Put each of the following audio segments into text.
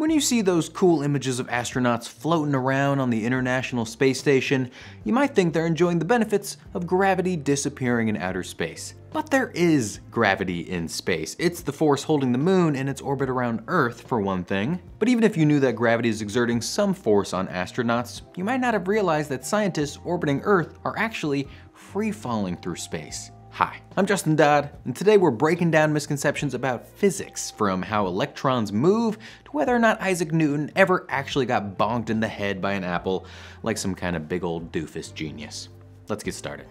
When you see those cool images of astronauts floating around on the International Space Station, you might think they're enjoying the benefits of gravity disappearing in outer space. But there is gravity in space. It's the force holding the moon in its orbit around Earth, for one thing. But even if you knew that gravity is exerting some force on astronauts, you might not have realized that scientists orbiting Earth are actually free-falling through space. Hi, I'm Justin Dodd, and today we're breaking down misconceptions about physics, from how electrons move to whether or not Isaac Newton ever actually got bonked in the head by an apple like some kind of big old doofus genius. Let's get started.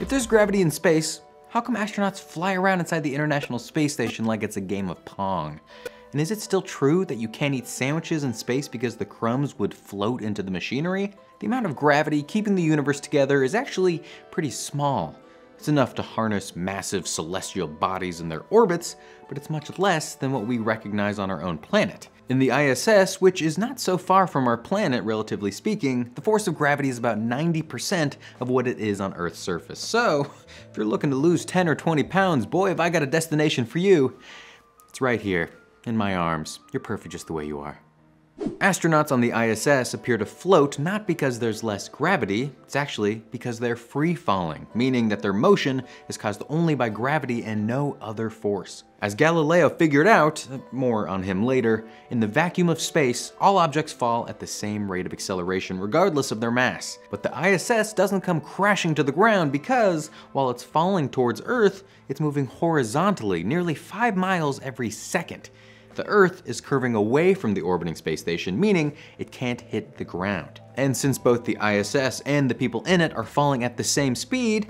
If there's gravity in space, how come astronauts fly around inside the International Space Station like it's a game of Pong? And is it still true that you can't eat sandwiches in space because the crumbs would float into the machinery? The amount of gravity keeping the universe together is actually pretty small. It's enough to harness massive celestial bodies in their orbits, but it's much less than what we recognize on our own planet. In the ISS, which is not so far from our planet relatively speaking, the force of gravity is about 90% of what it is on Earth's surface. So if you're looking to lose 10 or 20 pounds, boy, have I got a destination for you. It's right here. In my arms. You're perfect just the way you are. Astronauts on the ISS appear to float not because there's less gravity, it's actually because they're free-falling, meaning that their motion is caused only by gravity and no other force. As Galileo figured out, more on him later, in the vacuum of space, all objects fall at the same rate of acceleration regardless of their mass. But the ISS doesn't come crashing to the ground because, while it's falling towards Earth, it's moving horizontally nearly 5 miles every second. The Earth is curving away from the orbiting space station, meaning it can't hit the ground. And since both the ISS and the people in it are falling at the same speed,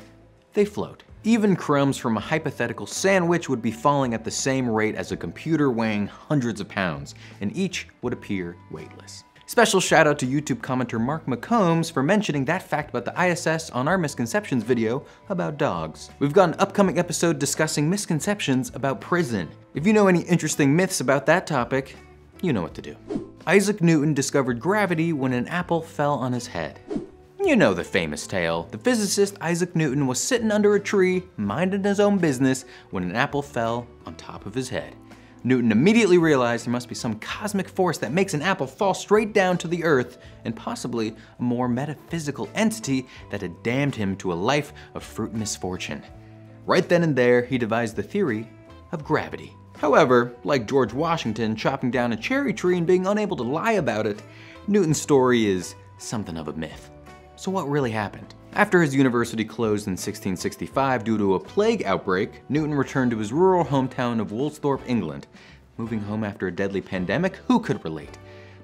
they float. Even crumbs from a hypothetical sandwich would be falling at the same rate as a computer weighing hundreds of pounds, and each would appear weightless. Special shout out to YouTube commenter Mark McCombs for mentioning that fact about the ISS on our misconceptions video about dogs. We've got an upcoming episode discussing misconceptions about prison. If you know any interesting myths about that topic, you know what to do. Isaac Newton discovered gravity when an apple fell on his head. You know the famous tale. The physicist Isaac Newton was sitting under a tree, minding his own business, when an apple fell on top of his head. Newton immediately realized there must be some cosmic force that makes an apple fall straight down to the Earth, and possibly a more metaphysical entity that had damned him to a life of fruit misfortune. Right then and there, he devised the theory of gravity. However, like George Washington chopping down a cherry tree and being unable to lie about it, Newton's story is something of a myth. So what really happened? After his university closed in 1665 due to a plague outbreak, Newton returned to his rural hometown of Woolsthorpe, England. Moving home after a deadly pandemic, who could relate?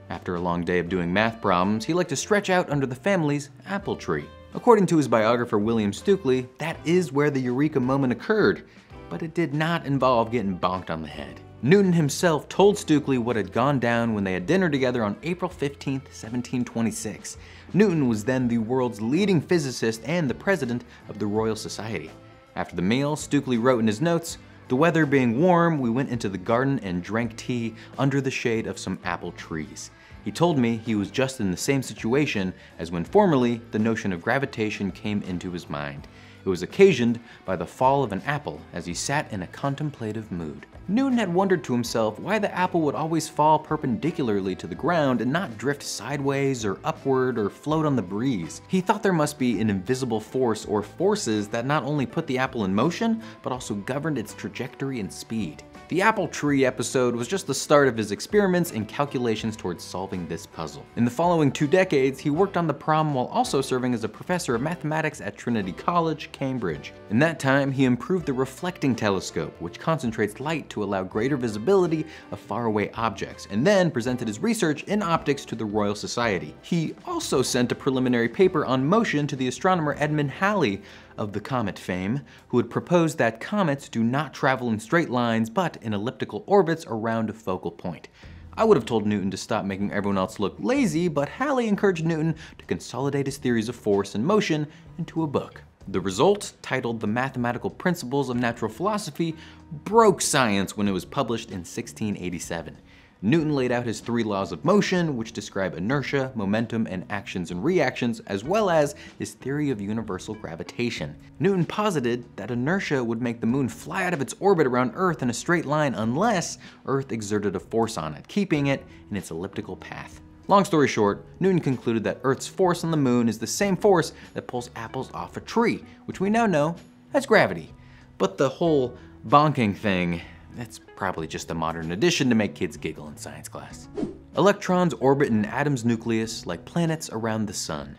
After a long day of doing math problems, he liked to stretch out under the family's apple tree. According to his biographer William Stukeley, that is where the eureka moment occurred, but it did not involve getting bonked on the head. Newton himself told Stukeley what had gone down when they had dinner together on April 15, 1726. Newton was then the world's leading physicist and the president of the Royal Society. After the meal, Stukeley wrote in his notes, "The weather being warm, we went into the garden and drank tea under the shade of some apple trees. He told me he was just in the same situation as when formerly the notion of gravitation came into his mind. It was occasioned by the fall of an apple as he sat in a contemplative mood." Newton had wondered to himself why the apple would always fall perpendicularly to the ground and not drift sideways or upward or float on the breeze. He thought there must be an invisible force or forces that not only put the apple in motion, but also governed its trajectory and speed. The apple tree episode was just the start of his experiments and calculations towards solving this puzzle. In the following 2 decades, he worked on the problem while also serving as a professor of mathematics at Trinity College, Cambridge. In that time, he improved the reflecting telescope, which concentrates light to allow greater visibility of faraway objects, and then presented his research in optics to the Royal Society. He also sent a preliminary paper on motion to the astronomer Edmund Halley, of the comet fame, who had proposed that comets do not travel in straight lines, but in elliptical orbits around a focal point. I would have told Newton to stop making everyone else look lazy, but Halley encouraged Newton to consolidate his theories of force and motion into a book. The result, titled The Mathematical Principles of Natural Philosophy, broke science when it was published in 1687. Newton laid out his three laws of motion, which describe inertia, momentum, and actions and reactions, as well as his theory of universal gravitation. Newton posited that inertia would make the moon fly out of its orbit around Earth in a straight line unless Earth exerted a force on it, keeping it in its elliptical path. Long story short, Newton concluded that Earth's force on the moon is the same force that pulls apples off a tree, which we now know as gravity. But the whole bonking thing, that's probably just a modern addition to make kids giggle in science class. Electrons orbit an atom's nucleus like planets around the sun.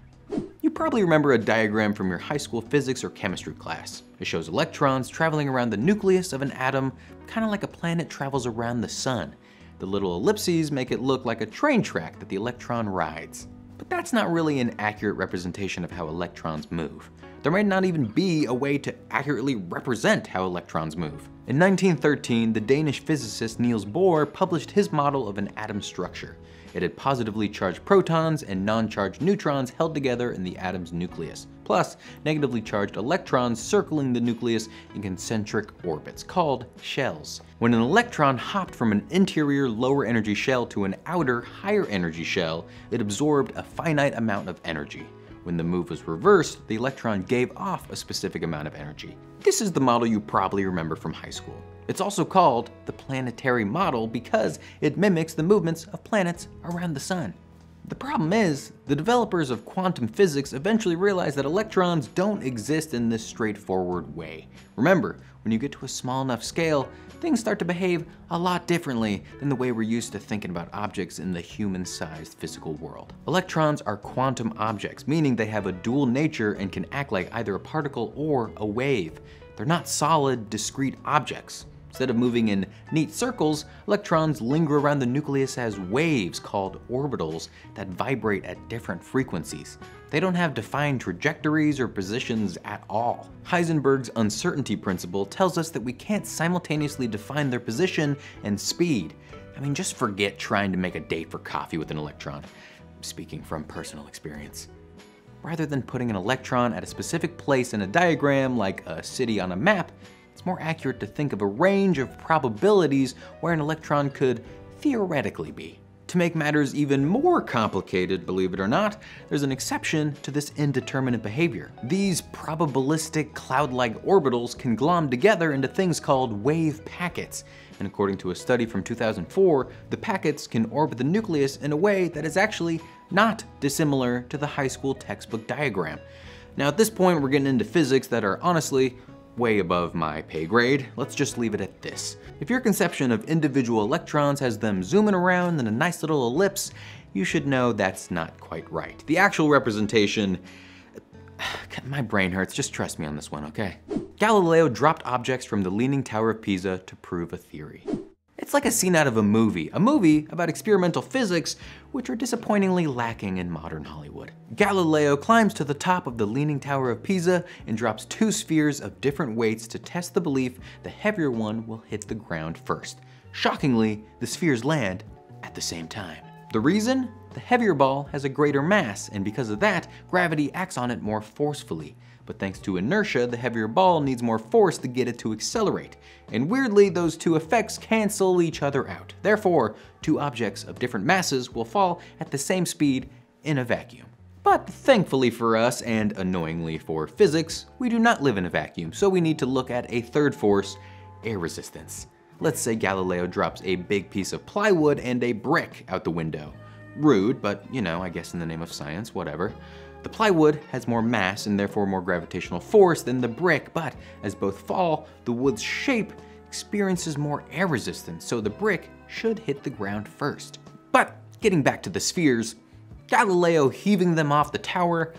You probably remember a diagram from your high school physics or chemistry class. It shows electrons traveling around the nucleus of an atom, kind of like a planet travels around the sun. The little ellipses make it look like a train track that the electron rides. But that's not really an accurate representation of how electrons move. There might not even be a way to accurately represent how electrons move. In 1913, the Danish physicist Niels Bohr published his model of an atom structure. It had positively charged protons and non-charged neutrons held together in the atom's nucleus, plus negatively charged electrons circling the nucleus in concentric orbits, called shells. When an electron hopped from an interior lower energy shell to an outer higher energy shell, it absorbed a finite amount of energy. When the move was reversed, the electron gave off a specific amount of energy. This is the model you probably remember from high school. It's also called the planetary model because it mimics the movements of planets around the sun. The problem is, the developers of quantum physics eventually realized that electrons don't exist in this straightforward way. Remember, when you get to a small enough scale, things start to behave a lot differently than the way we're used to thinking about objects in the human-sized physical world. Electrons are quantum objects, meaning they have a dual nature and can act like either a particle or a wave. They're not solid, discrete objects. Instead of moving in neat circles, electrons linger around the nucleus as waves called orbitals that vibrate at different frequencies. They don't have defined trajectories or positions at all. Heisenberg's uncertainty principle tells us that we can't simultaneously define their position and speed. I mean, just forget trying to make a date for coffee with an electron. I'm speaking from personal experience. Rather than putting an electron at a specific place in a diagram like a city on a map, it's more accurate to think of a range of probabilities where an electron could theoretically be. To make matters even more complicated, believe it or not, there's an exception to this indeterminate behavior. These probabilistic cloud-like orbitals can glom together into things called wave packets. And according to a study from 2004, the packets can orbit the nucleus in a way that is actually not dissimilar to the high school textbook diagram. Now at this point, we're getting into physics that are honestly way above my pay grade. Let's just leave it at this. If your conception of individual electrons has them zooming around in a nice little ellipse, you should know that's not quite right. The actual representation, my brain hurts, just trust me on this one, okay? Galileo dropped objects from the Leaning Tower of Pisa to prove a theory. It's like a scene out of a movie about experimental physics, which are disappointingly lacking in modern Hollywood. Galileo climbs to the top of the Leaning Tower of Pisa and drops two spheres of different weights to test the belief the heavier one will hit the ground first. Shockingly, the spheres land at the same time. The reason? The heavier ball has a greater mass, and because of that, gravity acts on it more forcefully. But thanks to inertia, the heavier ball needs more force to get it to accelerate. And weirdly, those two effects cancel each other out. Therefore, two objects of different masses will fall at the same speed in a vacuum. But thankfully for us, and annoyingly for physics, we do not live in a vacuum, so we need to look at a third force, air resistance. Let's say Galileo drops a big piece of plywood and a brick out the window. Rude, but you know, I guess in the name of science, whatever. The plywood has more mass and therefore more gravitational force than the brick, but as both fall, the wood's shape experiences more air resistance, so the brick should hit the ground first. But getting back to the spheres, Galileo heaving them off the tower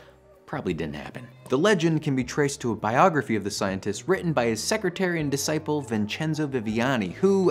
probably didn't happen. The legend can be traced to a biography of the scientist written by his secretary and disciple Vincenzo Viviani, who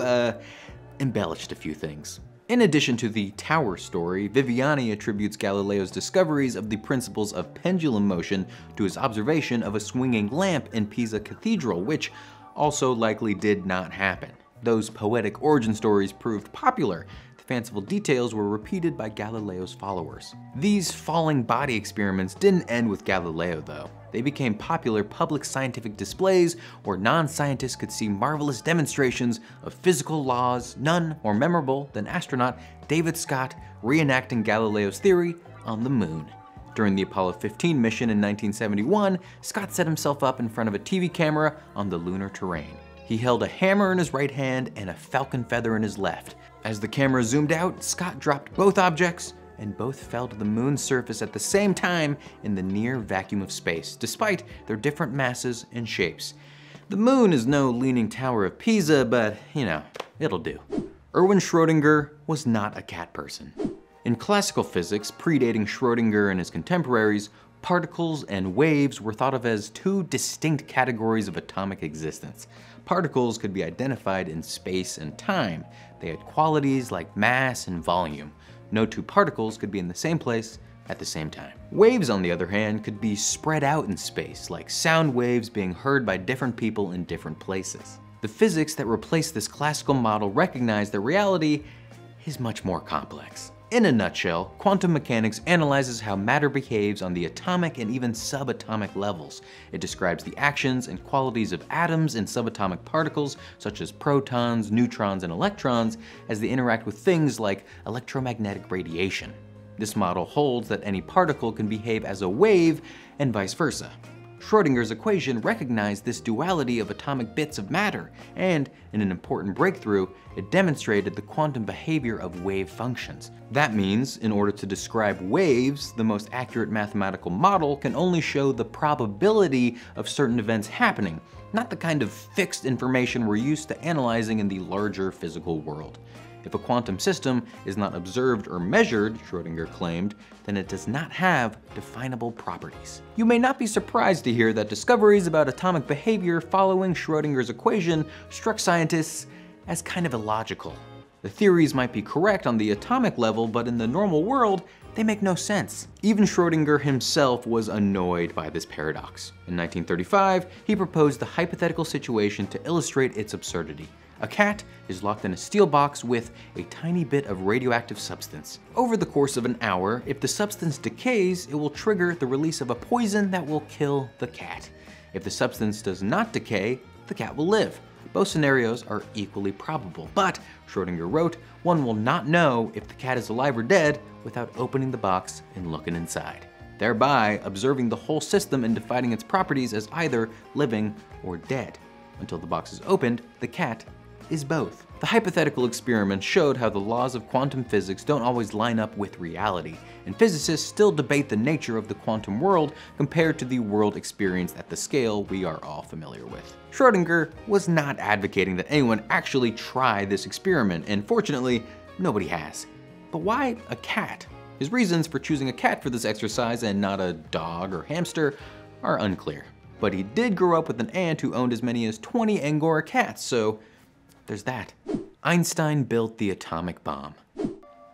embellished a few things. In addition to the tower story, Viviani attributes Galileo's discoveries of the principles of pendulum motion to his observation of a swinging lamp in Pisa Cathedral, which also likely did not happen. Those poetic origin stories proved popular. fanciful details were repeated by Galileo's followers. These falling body experiments didn't end with Galileo, though. They became popular public scientific displays where non-scientists could see marvelous demonstrations of physical laws, none more memorable than astronaut David Scott reenacting Galileo's theory on the moon. During the Apollo 15 mission in 1971, Scott set himself up in front of a TV camera on the lunar terrain. He held a hammer in his right hand and a falcon feather in his left. As the camera zoomed out, Scott dropped both objects, and both fell to the moon's surface at the same time in the near vacuum of space, despite their different masses and shapes. The moon is no Leaning Tower of Pisa, but you know, it'll do. Erwin Schrödinger was not a cat person. In classical physics, predating Schrödinger and his contemporaries, particles and waves were thought of as two distinct categories of atomic existence. Particles could be identified in space and time. They had qualities like mass and volume. No two particles could be in the same place at the same time. Waves, on the other hand, could be spread out in space, like sound waves being heard by different people in different places. The physics that replaced this classical model recognized that reality is much more complex. In a nutshell, quantum mechanics analyzes how matter behaves on the atomic and even subatomic levels. It describes the actions and qualities of atoms and subatomic particles, such as protons, neutrons, and electrons, as they interact with things like electromagnetic radiation. This model holds that any particle can behave as a wave and vice versa. Schrödinger's equation recognized this duality of atomic bits of matter, and in an important breakthrough, it demonstrated the quantum behavior of wave functions. That means, in order to describe waves, the most accurate mathematical model can only show the probability of certain events happening, not the kind of fixed information we're used to analyzing in the larger physical world. If a quantum system is not observed or measured, Schrödinger claimed, then it does not have definable properties. You may not be surprised to hear that discoveries about atomic behavior following Schrödinger's equation struck scientists as kind of illogical. The theories might be correct on the atomic level, but in the normal world, they make no sense. Even Schrödinger himself was annoyed by this paradox. In 1935, he proposed the hypothetical situation to illustrate its absurdity. A cat is locked in a steel box with a tiny bit of radioactive substance. Over the course of an hour, if the substance decays, it will trigger the release of a poison that will kill the cat. If the substance does not decay, the cat will live. Both scenarios are equally probable, but Schrödinger wrote, one will not know if the cat is alive or dead without opening the box and looking inside, thereby observing the whole system and defining its properties as either living or dead. Until the box is opened, the cat is both. The hypothetical experiment showed how the laws of quantum physics don't always line up with reality, and physicists still debate the nature of the quantum world compared to the world experienced at the scale we are all familiar with. Schrödinger was not advocating that anyone actually try this experiment, and fortunately, nobody has. But why a cat? His reasons for choosing a cat for this exercise and not a dog or hamster are unclear. But he did grow up with an aunt who owned as many as 20 Angora cats, so there's that. Einstein built the atomic bomb.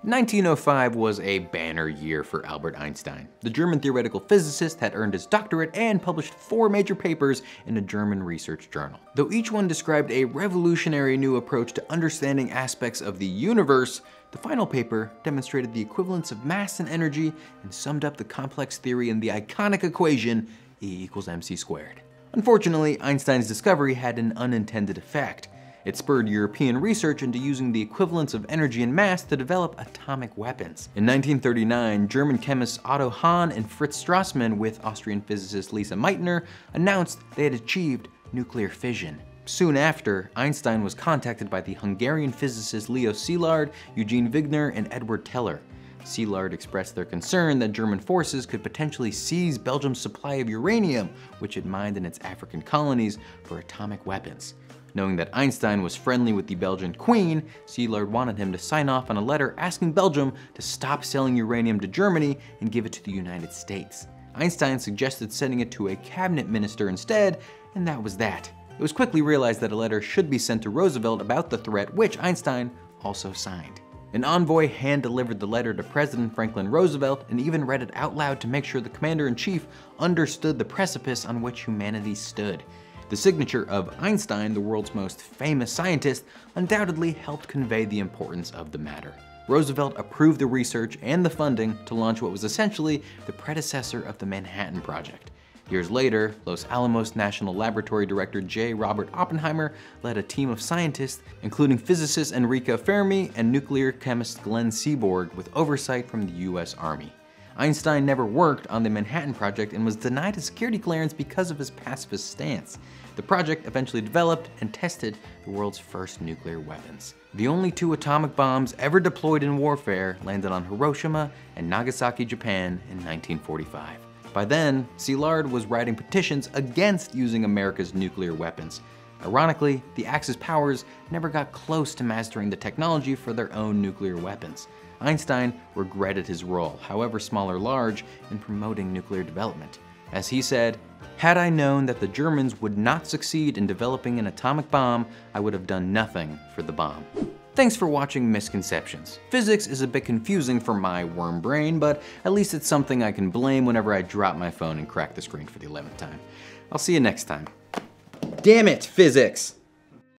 1905 was a banner year for Albert Einstein. The German theoretical physicist had earned his doctorate and published 4 major papers in a German research journal. Though each one described a revolutionary new approach to understanding aspects of the universe, the final paper demonstrated the equivalence of mass and energy and summed up the complex theory in the iconic equation E equals mc squared. Unfortunately, Einstein's discovery had an unintended effect. It spurred European research into using the equivalence of energy and mass to develop atomic weapons. In 1939, German chemists Otto Hahn and Fritz Strassmann with Austrian physicist Lise Meitner announced they had achieved nuclear fission. Soon after, Einstein was contacted by the Hungarian physicists Leo Szilard, Eugene Wigner, and Edward Teller. Szilard expressed their concern that German forces could potentially seize Belgium's supply of uranium, which it mined in its African colonies for atomic weapons. Knowing that Einstein was friendly with the Belgian queen, Szilard wanted him to sign off on a letter asking Belgium to stop selling uranium to Germany and give it to the United States. Einstein suggested sending it to a cabinet minister instead, and that was that. It was quickly realized that a letter should be sent to Roosevelt about the threat, which Einstein also signed. An envoy hand-delivered the letter to President Franklin Roosevelt and even read it out loud to make sure the commander-in-chief understood the precipice on which humanity stood. The signature of Einstein, the world's most famous scientist, undoubtedly helped convey the importance of the matter. Roosevelt approved the research and the funding to launch what was essentially the predecessor of the Manhattan Project. Years later, Los Alamos National Laboratory Director J. Robert Oppenheimer led a team of scientists, including physicist Enrico Fermi and nuclear chemist Glenn Seaborg, with oversight from the US Army. Einstein never worked on the Manhattan Project and was denied a security clearance because of his pacifist stance. The project eventually developed and tested the world's first nuclear weapons. The only two atomic bombs ever deployed in warfare landed on Hiroshima and Nagasaki, Japan in 1945. By then, Szilard was writing petitions against using America's nuclear weapons. Ironically, the Axis powers never got close to mastering the technology for their own nuclear weapons. Einstein regretted his role, however small or large, in promoting nuclear development. As he said, "Had I known that the Germans would not succeed in developing an atomic bomb, I would have done nothing for the bomb." Thanks for watching Misconceptions. Physics is a bit confusing for my worm brain, but at least it's something I can blame whenever I drop my phone and crack the screen for the 11th time. I'll see you next time. Damn it, physics!